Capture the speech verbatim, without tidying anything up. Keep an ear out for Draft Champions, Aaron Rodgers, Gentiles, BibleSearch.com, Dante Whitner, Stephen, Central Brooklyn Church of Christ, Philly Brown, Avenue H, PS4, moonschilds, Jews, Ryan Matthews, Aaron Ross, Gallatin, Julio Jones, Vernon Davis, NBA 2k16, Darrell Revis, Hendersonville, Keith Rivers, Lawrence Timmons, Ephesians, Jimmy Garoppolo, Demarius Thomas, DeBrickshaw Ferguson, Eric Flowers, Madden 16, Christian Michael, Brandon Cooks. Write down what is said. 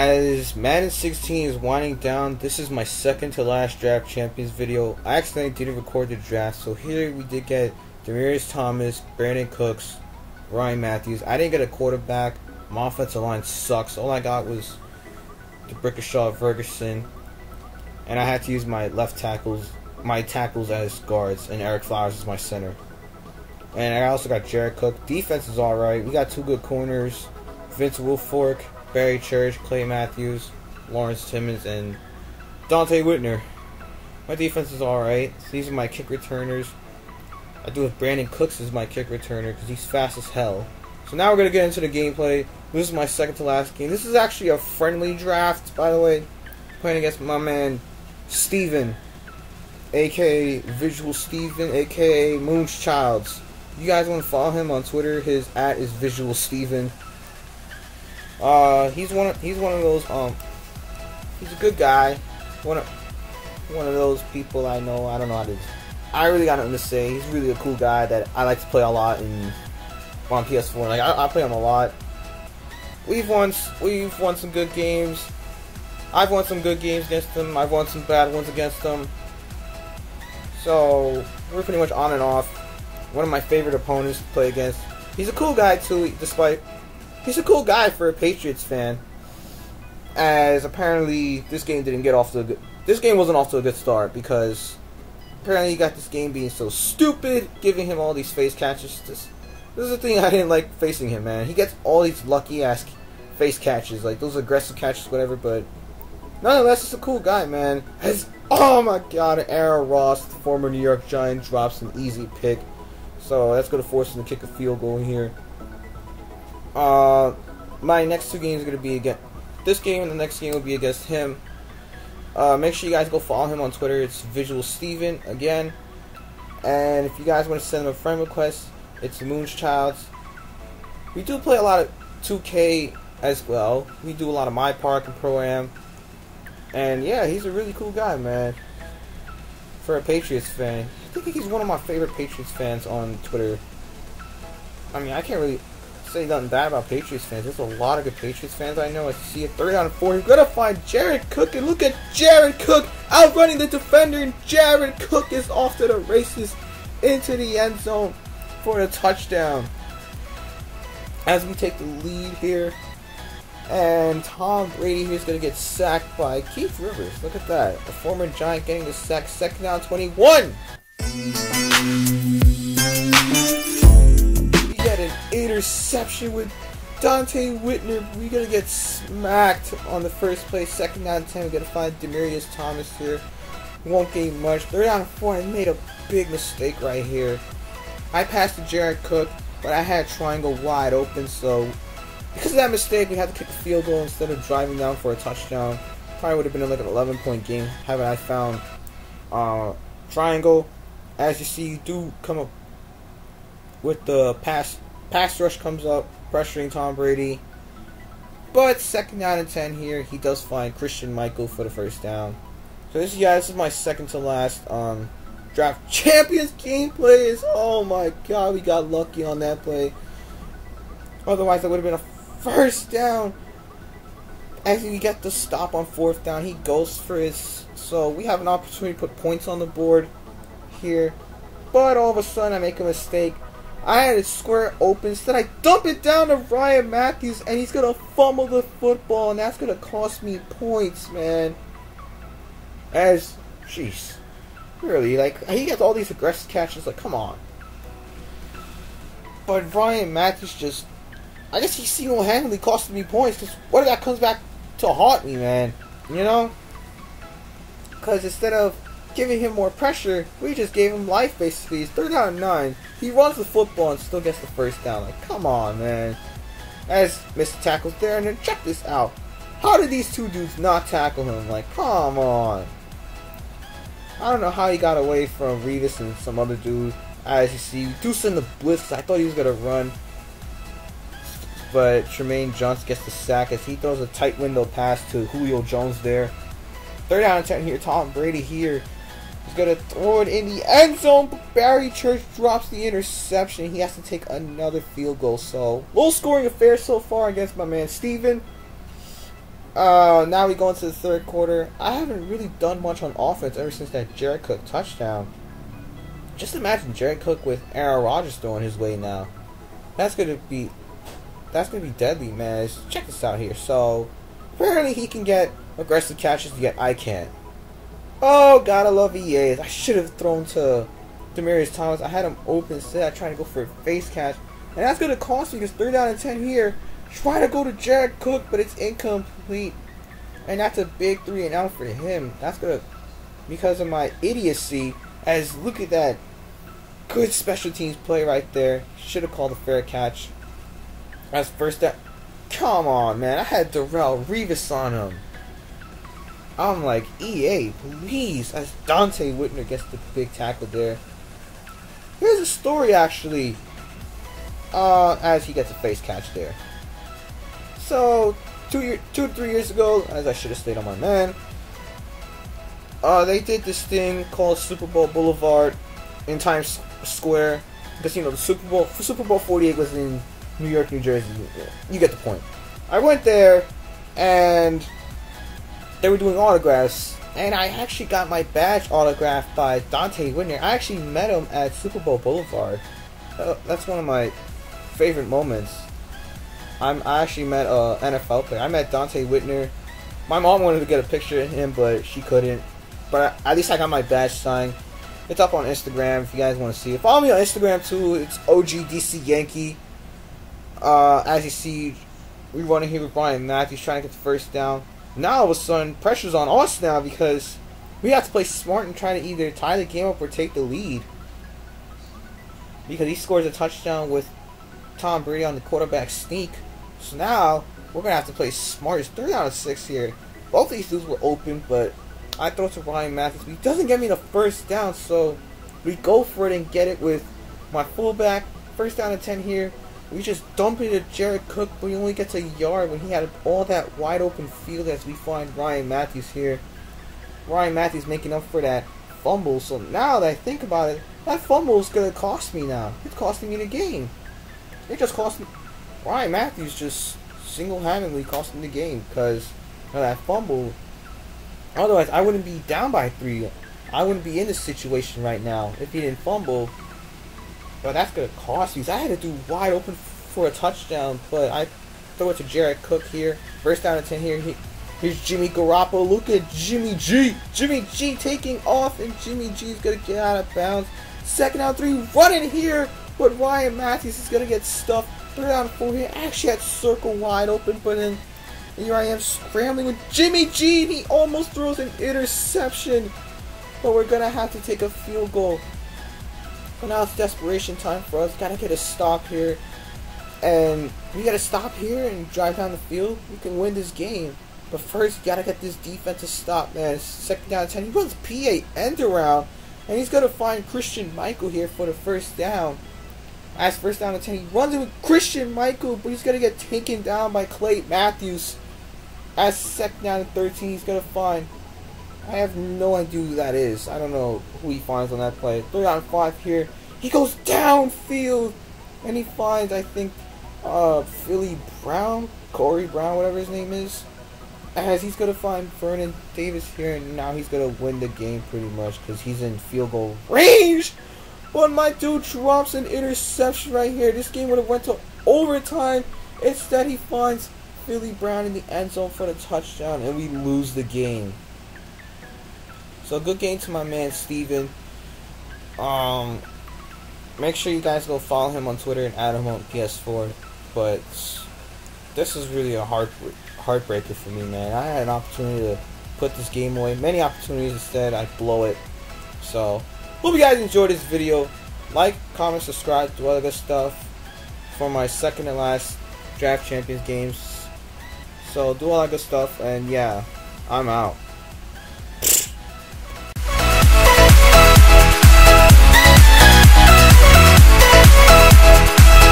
As Madden sixteen is winding down, this is my second to last Draft Champions video. I accidentally didn't record the draft, so here we did get Demarius Thomas, Brandon Cooks, Ryan Matthews. I didn't get a quarterback. My offensive line sucks. All I got was DeBrickshaw Ferguson, and I had to use my left tackles, my tackles as guards, and Eric Flowers is my center. And I also got Jared Cook. Defense is alright. We got two good corners, Vince Wilfork, Barry Church, Clay Matthews, Lawrence Timmons, and Dante Whitner. My defense is alright. These are my kick returners. I do have Brandon Cooks as my kick returner because he's fast as hell. So now we're going to get into the gameplay. This is my second to last game. This is actually a friendly draft, by the way. Playing against my man, Steven, a k a. Visual Steven, a k a. Moon's Childs. You guys want to follow him on Twitter. His at is Visual Steven. Uh, he's one. Of, he's one of those. Um, he's a good guy. One of one of those people I know. I don't know how to. I really got nothing to say. He's really a cool guy that I like to play a lot in on P S four. Like I, I play him a lot. We've won. We've won some good games. I've won some good games against him. I've won some bad ones against him. So we're pretty much on and off. One of my favorite opponents to play against. He's a cool guy too, despite. He's a cool guy for a Patriots fan, as apparently this game didn't get off to a good, this game wasn't off to a good start because apparently he got this game being so stupid, giving him all these face catches. This, this is the thing I didn't like facing him, man. He gets all these lucky ass face catches, like those aggressive catches, whatever. But nonetheless, it's a cool guy, man. It's, oh my God, Aaron Ross, the former New York Giant, drops an easy pick, so that's gonna force him to kick a field goal here. Uh, my next two games are going to be against this game, and the next game will be against him. Uh, make sure you guys go follow him on Twitter. It's Visual Steven again. And if you guys want to send him a friend request, it's Moon's Childs. We do play a lot of two K as well. We do a lot of My Park and Pro Am. And yeah, he's a really cool guy, man. For a Patriots fan, I think he's one of my favorite Patriots fans on Twitter. I mean, I can't really say nothing bad about Patriots fans. There's a lot of good Patriots fans I know. I see a third out of four. You're gonna find Jared Cook, and look at Jared Cook outrunning the defender, and Jared Cook is off to the races into the end zone for the touchdown as we take the lead here. And Tom Brady here's gonna get sacked by Keith Rivers. Look at that, the former Giant getting the sack. Second down, twenty-one. Interception with Dante Whitner. We're gonna get smacked on the first play. Second down ten. We're gonna find Demarius Thomas here. Won't gain much. Third down four. I made a big mistake right here. I passed to Jared Cook, but I had triangle wide open. So because of that mistake, we had to kick a field goal instead of driving down for a touchdown. Probably would have been like an eleven-point game had I found uh, triangle. As you see, you do come up with the pass. Pass rush comes up, pressuring Tom Brady. But second down and ten here, he does find Christian Michael for the first down. So this, yeah, this is my second to last um, Draft Champions gameplay. Is oh my God, we got lucky on that play. Otherwise, it would have been a first down. As we get the stop on fourth down, he goes for his. So we have an opportunity to put points on the board here. But all of a sudden, I make a mistake. I had it square open, instead I dump it down to Ryan Matthews, and he's gonna fumble the football, and that's gonna cost me points, man. As, jeez, really, like, he gets all these aggressive catches, like, come on. But Ryan Matthews just, I guess he single-handedly costed me points, because what if that comes back to haunt me, man, you know? Because instead of giving him more pressure, we just gave him life basically. It's third down and nine. He runs the football and still gets the first down. Like, come on, man. As Mister Tackles there, and then check this out. How did these two dudes not tackle him? Like, come on. I don't know how he got away from Revis and some other dude. As you see, Deuce in the blitz. I thought he was gonna run, but Tremaine Johnson gets the sack as he throws a tight window pass to Julio Jones there. Third down and ten here. Tom Brady here. He's going to throw it in the end zone, but Barry Church drops the interception. He has to take another field goal. So, low scoring affair so far against my man Steven. Uh, now we go into the third quarter. I haven't really done much on offense ever since that Jared Cook touchdown. Just imagine Jared Cook with Aaron Rodgers throwing his way now. That's gonna be, that's gonna be deadly, man. Check this out here. So apparently he can get aggressive catches, yet I can't. Oh, gotta love E As. I should have thrown to Demarius Thomas. I had him open instead. I tried to go for a face catch, and that's gonna cost me because three down and ten here. Try to go to Jared Cook, but it's incomplete. And that's a big three and out for him. That's gonna, because of my idiocy, as look at that good special teams play right there. Should have called a fair catch. That's first down. Come on, man. I had Darrell Revis on him. I'm like, E A, please. As Dante Whitner gets the big tackle there. Here's a story, actually. Uh, as he gets a face catch there. So, two, year, two to three years ago, as I should have stayed on my man, uh, they did this thing called Super Bowl Boulevard in Times Square. Because, you know, the Super Bowl Super Bowl forty-eight was in New York, New Jersey. You get the point. I went there, and they were doing autographs, and I actually got my badge autographed by Dante Whitner. I actually met him at Super Bowl Boulevard. Uh, that's one of my favorite moments. I'm, I actually met an N F L player. I met Dante Whitner. My mom wanted to get a picture of him, but she couldn't. But I, at least I got my badge signed. It's up on Instagram if you guys want to see it. Follow me on Instagram too. It's O G D C Yankee. Uh, as you see, we running here with Ryan Matthews trying to get the first down. Now all of a sudden, pressure's on us now because we have to play smart and try to either tie the game up or take the lead. Because he scores a touchdown with Tom Brady on the quarterback sneak. So now, we're going to have to play smart. It's three out of six here. Both of these dudes were open, but I throw to Ryan Matthews. He doesn't get me the first down, so we go for it and get it with my fullback. First down and ten here. We just dump it to Jared Cook, but he only gets a yard when he had all that wide open field as we find Ryan Matthews here. Ryan Matthews making up for that fumble. So now that I think about it, that fumble is going to cost me now. It's costing me the game. It just cost me. Ryan Matthews just single-handedly cost him the game because of that fumble. Otherwise, I wouldn't be down by three. I wouldn't be in this situation right now if he didn't fumble. But that's going to cost me. I had to do wide open for a touchdown, but I throw it to Jared Cook here. First down and ten here. He, here's Jimmy Garoppolo. Look at Jimmy G. Jimmy G taking off, and Jimmy G is going to get out of bounds. Second down, three. Run in here. But Ryan Matthews is going to get stuffed. Third down and four here. Actually had circle wide open. But then here I am scrambling with Jimmy G. He almost throws an interception. But we're going to have to take a field goal. But now it's desperation time for us. Got to get a stop here. And we got to stop here and drive down the field. We can win this game. But first, got to get this defense to stop, man. Second down and ten. He runs P A end around. And he's going to find Christian Michael here for the first down. As first down and ten, he runs in with Christian Michael, but he's going to get taken down by Clay Matthews. As second down and thirteen, he's going to find... I have no idea who that is. I don't know who he finds on that play. Third down and five here. He goes downfield, and he finds, I think, uh, Philly Brown, Corey Brown, whatever his name is. As he's going to find Vernon Davis here, and now he's going to win the game pretty much because he's in field goal range. But my dude drops an interception right here. This game would have went to overtime. Instead, he finds Philly Brown in the end zone for the touchdown, and we lose the game. So good game to my man Steven. Um, make sure you guys go follow him on Twitter and add him on P S four. But this is really a heart heartbreaker for me, man. I had an opportunity to put this game away. Many opportunities instead, I blow it. So. Hope you guys enjoyed this video. Like, comment, subscribe, do all that good stuff for my second and last Draft Champions games. So do all that good stuff, and yeah, I'm out.